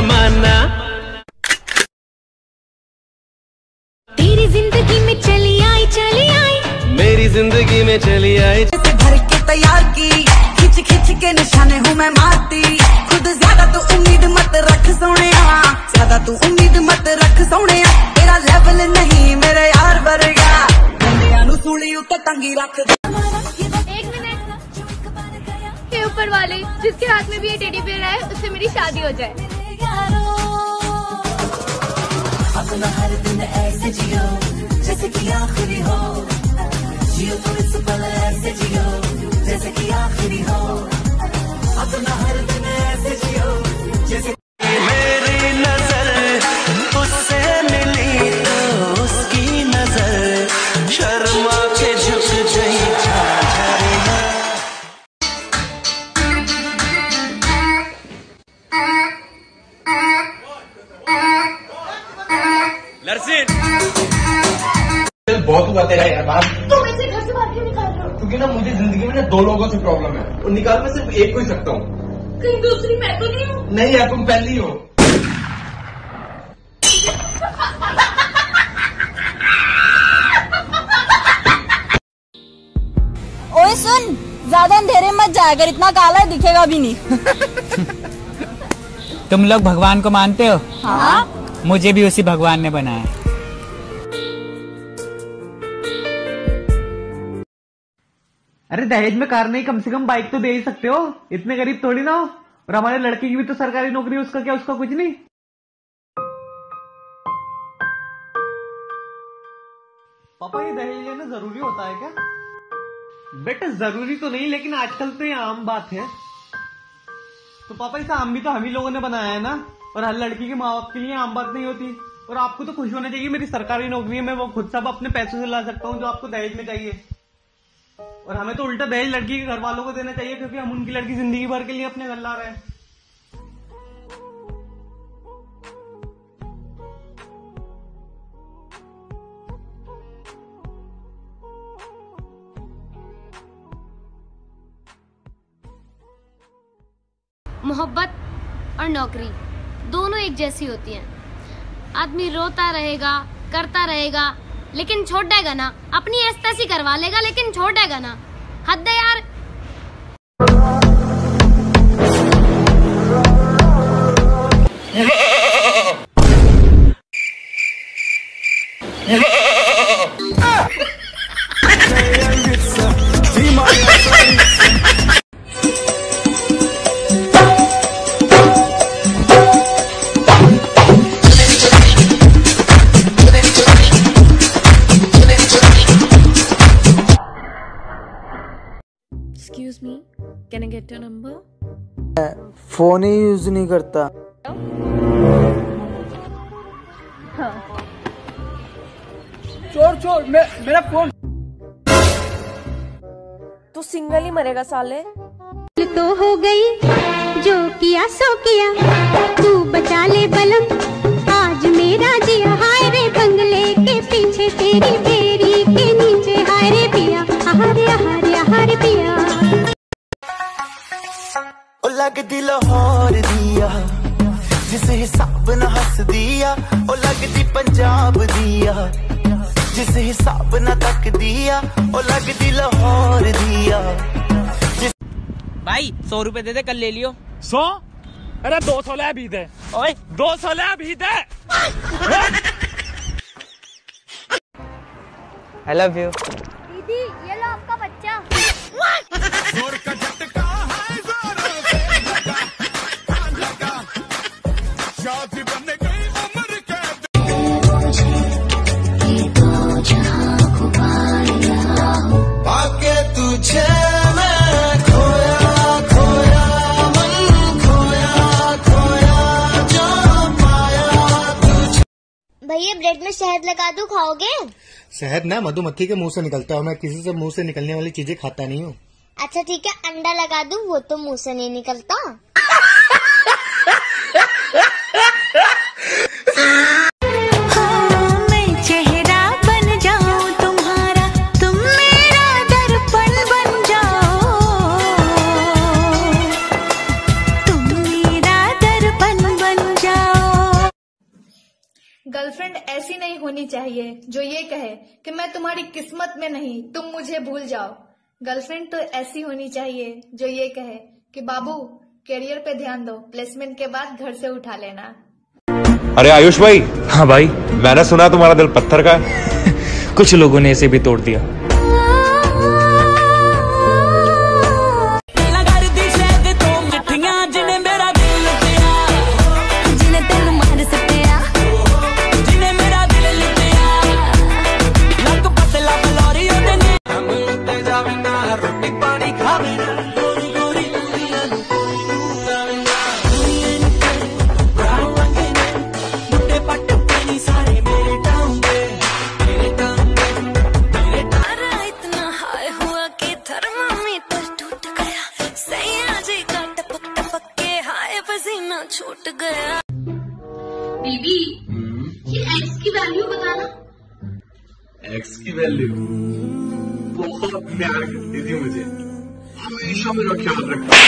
जमाना। तेरी जिंदगी में चली आई मेरी जिंदगी में चली आई। भर के तैयार की खिंच खिंच के निशाने हूँ मैं मारती खुद। ज्यादा तो उम्मीद मत रख सोने, ज्यादा तू उम्मीद मत रख सोने। तेरा लेवल नहीं मेरे यार वर्गा, सूलियों तक तंगी रख। ऊपर वाले जिसके हाथ में भी ये टेडी बेयर है उससे मेरी शादी हो जाए। अपना हर दिन ऐसे जियो जैसे कि आखिरी हो, जियो तो इस पल ऐसे जियो जैसे कि आखिरी हो। अपना हर दिन ऐसे जियो जैसे। मेरी नजर उससे मिली तो उसकी नजर शर्मा के झुक गई। बहुत हुआ तेरा यार बाप, तुम इसे घर से बाहर क्यों निकाल रहे हो? क्योंकि ना मुझे जिंदगी में ना दो लोगों से प्रॉब्लम है और निकाल मैं सिर्फ एक को ही सकता हूँ। कहीं दूसरी मैं तो नहीं हूँ? नहीं यार तुम पहली हो। ओए सुन, ज्यादा अंधेरे मत जाया कर, इतना काला दिखेगा भी नहीं। तुम लोग भगवान को मानते हो? हाँ, मुझे भी उसी भगवान ने बनाया। अरे दहेज में कार नहीं, कम से कम बाइक तो दे ही सकते हो, इतने गरीब थोड़ी ना हो। और हमारे लड़के की भी तो सरकारी नौकरी है, उसका क्या? उसका कुछ नहीं। पापा ये दहेज लेना जरूरी होता है क्या? बेटा जरूरी तो नहीं, लेकिन आजकल तो ये आम बात है। तो पापा इसे आम भी तो हम ही लोगों ने बनाया है ना, और हर लड़की के माँ बाप के लिए आम बात नहीं होती। और आपको तो खुश होना चाहिए, मेरी सरकारी नौकरी है, मैं वो खुद सब अपने पैसों से ला सकता हूँ जो आपको दहेज में चाहिए। और हमें तो उल्टा दहेज लड़की के घर वालों को देना चाहिए, क्योंकि हम उनकी लड़की जिंदगी भर के लिए अपने घर ला रहे हैं। मोहब्बत और नौकरी दोनों एक जैसी होती हैं। आदमी रोता रहेगा, करता रहेगा, लेकिन छोड़ देगा ना, अपनी ऐसी करवा लेगा लेकिन छोड़ देगा ना। हद है यार। Excuse me, can I get your number? Phone ही यूज नहीं करता। चोर चोर मेरा फोन। तू सिंगल ही मरेगा साले। तो हो गई जो किया सो किया, तू बचा ले बलम आज मेरा जिया। हाय रे बंगले के पीछे तेरी बेरी के नीचे, हाय रे पिया, हाय हाय हाय पिया। लग दिल होर दिया जिस हिसाब न हंस दिया, ओ लग दी पंजाब दिया जिस हिसाब न तक दिया, ओ लग दिल होर दिया जिस... भाई 100 रुपए दे दे, कल ले लियो। 100? अरे 200 ले भी दे। ओए 200 ले भी दे। I love you। दीदी ये लो आपका बच्चा। भैया ब्रेड में शहद लगा दूं, खाओगे? शहद ना मधुमक्खी के मुंह से निकलता है, मैं किसी से मुंह से निकलने वाली चीजें खाता नहीं हूँ। अच्छा ठीक है, अंडा लगा दूं, वो तो मुंह से नहीं निकलता। हाँ, मैं चेहरा बन जाऊं तुम्हारा, तुम मेरा दर्पण बन जाओ, तुम मेरा दर्पण बन जाओ। ऐसी नहीं होनी चाहिए जो ये कहे कि मैं तुम्हारी किस्मत में नहीं, तुम मुझे भूल जाओ। गर्लफ्रेंड तो ऐसी होनी चाहिए जो ये कहे कि बाबू करियर पे ध्यान दो, प्लेसमेंट के बाद घर से उठा लेना। अरे आयुष भाई। हाँ भाई। मैंने सुना तुम्हारा दिल पत्थर का है। कुछ लोगों ने इसे भी तोड़ दिया। छूट गया बीबी। ये एक्स की वैल्यू बताना। एक्स की वैल्यू बहुत प्यार करती थी मुझे, हमेशा मेरा ख्याल रखा।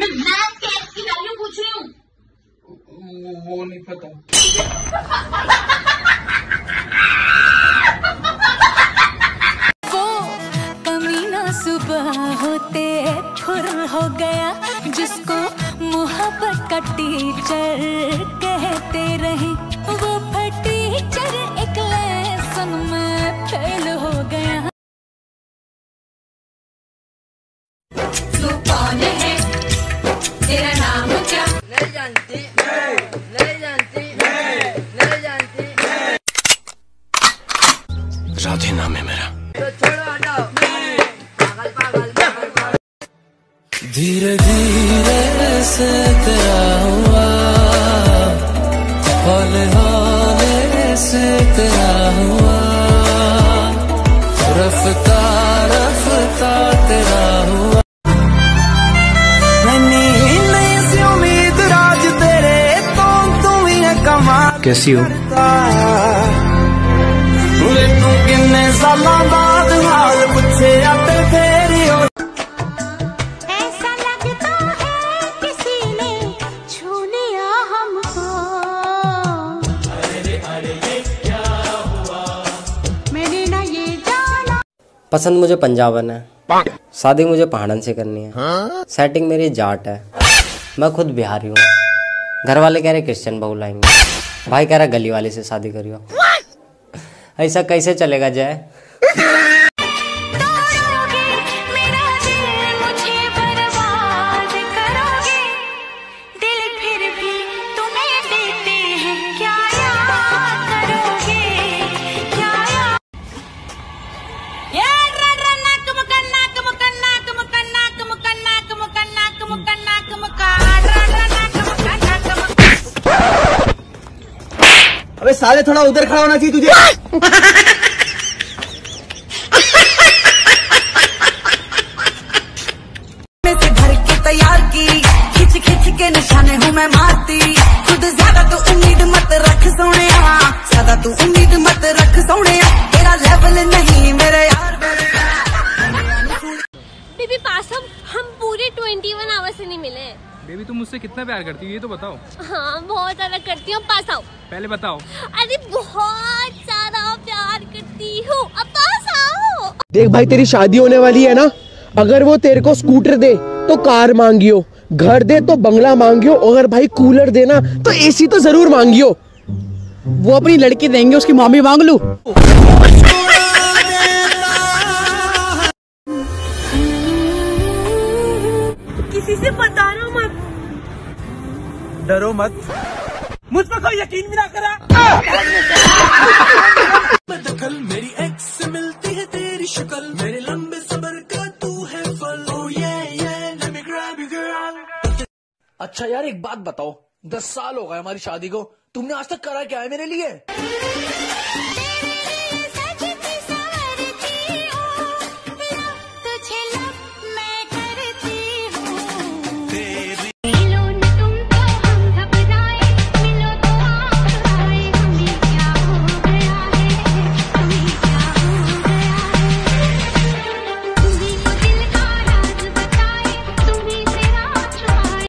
मैं मैथ के एक्स की वैल्यू पूछ रही हूँ। वो नहीं पता। वो कमीना सुबह होते ठुर हो गया, जिसको मोहब्बत का टीचर कहते रहे, वो टीचर एक लेसन में फेल हो गया। तू कौन है, तेरा नाम क्या? नहीं जानती, नहीं जानती, नहीं जानती। राधे नाम है मेरा। तो छोड़ो, हटाओ। पागल पागल पागल। धीरे धीरे से तेरा हुआ, हौले हौले से तेरा हुआ, रफ्ता रफ्ता तेरा हुआ। मैंने नहीं सी उम्मीद राज तेरे तो तू ही है कमाल। कैसी हो? पूरे तू किन्ने सालों बाद हाल पूछे आते तेरी हो। पसंद मुझे पंजाबन है, शादी मुझे पहाड़न से करनी है, हाँ? सेटिंग मेरी जाट है, मैं खुद बिहारी हूँ, घर वाले कह रहे क्रिश्चियन बहू लाएंगे, भाई कह रहा गली वाले से शादी करियो। ऐसा कैसे चलेगा जय? अबे साले थोड़ा उधर खड़ा होना चाहिए तुझे। मैं से घर के तैयार की, खिंच खिंच के निशाने हूँ मैं मारती। खुद ज्यादा तू उम्मीद मत रख सोने, ज्यादा तू उम्मीद मत रख सोने, तेरा लेवल नहीं मेरे यार। बेबी पासम, हम पूरे 21 आवर से नहीं मिले। बेबी तुम मुझसे कितना प्यार करती हो ये तो बताओ। हाँ बहुत ज्यादा करती हूँ। पास आओ। पहले बताओ। अरे बहुत ज्यादा प्यार करती हूँ, अब पास आओ। देख भाई तेरी शादी होने वाली है ना, अगर वो तेरे को स्कूटर दे तो कार मांगियो, घर दे तो बंगला मांगियो, अगर भाई कूलर दे ना तो एसी तो जरूर मांगियो। वो अपनी लड़की देंगे, उसकी मामी मांग लू। किसी से बताना मत, डरो मत, मुझ पर कोई यकीन भी ना करा। बदखल मेरी एक्स से मिलती है तेरी शक्ल, मेरे लंबे सबर का तू है फल। ओ ये let me grab you girl। अच्छा यार एक बात बताओ, 10 साल हो गए हमारी शादी को, तुमने आज तक करा क्या है मेरे लिए?